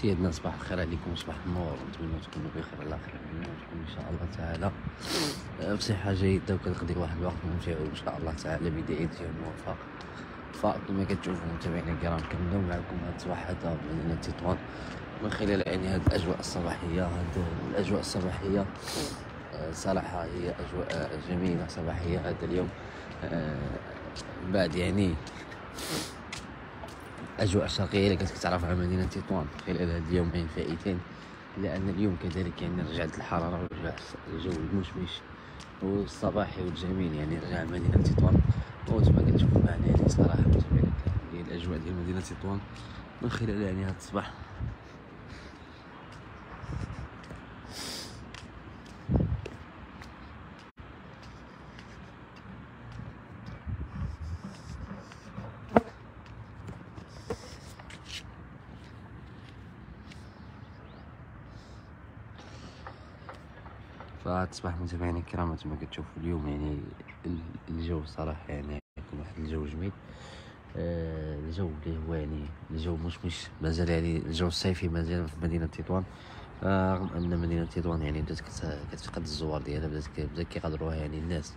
سيدنا صباح الخير عليكم وصباح النور، نتمنى تكونوا بخير على خير وتكونوا ان شاء الله تعالى بصحه جيده وكنقضي واحد الوقت ممتع وان شاء الله تعالى بدايه ديال الموفق. فكما كتشوفوا متابعينا الكرام كنبداو معكم هذا الصباح هذا من تطوان من خلال يعني هذه الاجواء الصباحيه. هذه الاجواء الصباحيه صراحه هي اجواء جميله صباحيه هذا اليوم، بعد يعني الاجواء الشرقيه اللي كانت كتعرف على مدينه تطوان خلال هاد اليومين فائتين، لان اليوم كذلك يعني رجعت الحراره ورجع الجو المشمش والصباحي والجميل، يعني رجع مدينه تطوان. وكما كتشوفوا معنا يعني صراحه متابعين ديال الاجواء ديال مدينه تطوان من خلال يعني هاد الصباح. فتصبح متابعينا الكرام كما كتشوفوا اليوم يعني الجو صراحه يعني واحد الجو جميل، الجو اللي هو يعني الجو مشمش مازال يعني الجو الصيفي مازال في مدينه تطوان، رغم ان مدينه تطوان يعني بدات كتفقد الزوار ديالها، بدات كيغادروها يعني الناس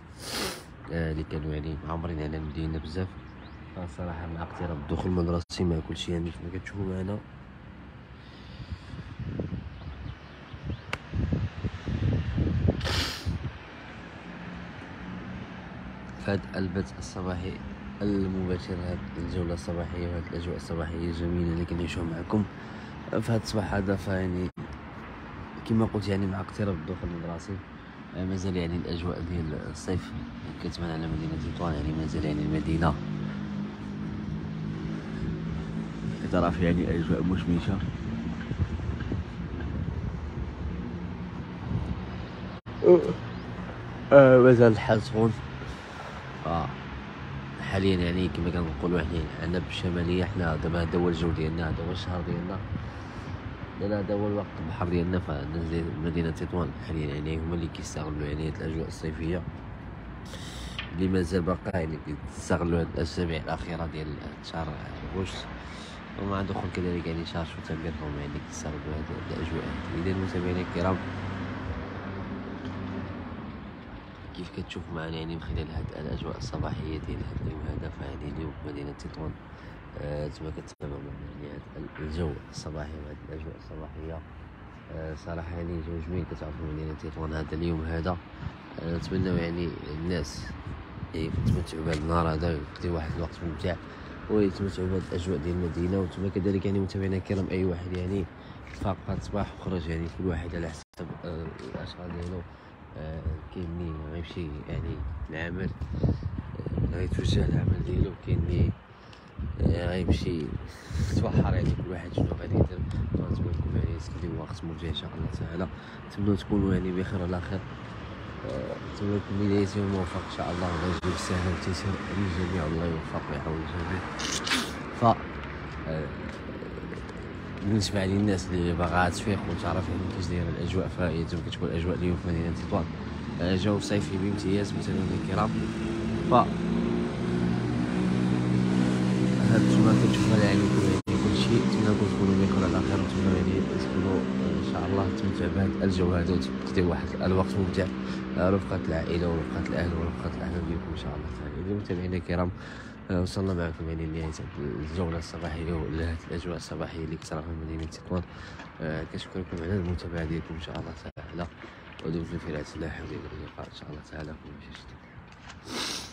اللي كانوا يعني معمرين على المدينه بزاف. صراحه مع اقتراب الدخول المدرسي مع كلشي يعني كما كتشوفوا معنا فهاد البث الصباحي المباشر، هاد الجولة الصباحية وهاد الأجواء الصباحية الجميلة اللي كنعيشوها معكم فهاد الصباح هذا. فيعني كما قلت يعني مع اقتراب الدخول المدرسي مازال يعني الأجواء ديال الصيف كتبان على مدينة تطوان، يعني مازال يعني المدينة كتعرف يعني أجواء مشمشة. مازال الحال سخون حاليا، يعني كما كنقولوا حنا عنب الشماليه، حنا دابا هذا هو الجو ديالنا، هذا هو الشهر ديالنا، هذا هو الوقت البحر ديالنا. فالناس ديال مدينه تطوان حاليا يعني هما اللي كيستغلوا يعني هاد الاجواء الصيفيه اللي مازال باقا يعني كيستغلوا هاد الاسابيع الاخيره ديال شهر اغسطس ومع دخول كذلك يعني شهر شتنبر هما يعني كيستغلوا هاد الاجواء. اذا المتابعين الكرام كيف كتشوفوا معنا يعني من خلال هاد الاجواء الصباحيه ديال هاد اليوم هذا، فهادي اليوم في مدينه تطوان كما كتتابعوا يعني هاد الجو الصباحي وهاد الاجواء الصباحيه صراحه يعني جو جميل كتعرفوا مدينه تطوان هذا اليوم هذا. نتمنوا يعني الناس يتمتعوا بهاد النهار هذا ويقضيو واحد الوقت ممتع ويتمتعوا بهاد الاجواء ديال المدينه. وانتم كذلك يعني متابعينا الكرام اي واحد يعني فاق هاد الصباح وخرج، يعني كل واحد على حسب الاشغال ديالو، كاين اللي غيمشي يعني للعمل غيتوجه للعمل ديالو، كاين اللي غيمشي يتبحر، يعني كل واحد شنو غادي يدير. نتمنى لكم يعني تسليو وقت ممتع ان شاء الله تعالى، نتمنى تكونوا يعني بخير على خير، نتمنى لكم بداية يوم موفق ان شاء الله، الله يجيب السهل والتيسير للجميع، الله يوفق ويحاول الجميع. ف بالنسبه للناس اللي باغا تفيق وتعرف يعني كيفاش دايره الاجواء، فهي كتكون الاجواء اليوم في مدينه تطوان جو صيفي بامتياز متابعينا الكرام. ف هاد الجمعه كتشوفوها يعني كلشي، نتمنى تكونوا بخير على خير، نتمنى يعني تكونوا ان شاء الله تمتعوا بهذا الجو هذا وتقضيو واحد الوقت ممتع رفقه العائله ورفقه الاهل ورفقه الاحباب ديالكم ان شاء الله تعالى. اذا متابعينا الكرام وصلنا معكم يعني لنهاية الجولة الصباحية ولا الأجواء الصباحية اللي كتعرفها مدينة تطوان. كنشكركم على المتابعة ديالكم إن شاء الله تعالى، ودمتم في رعاية الله، حول اللقاء إن شاء الله تعالى.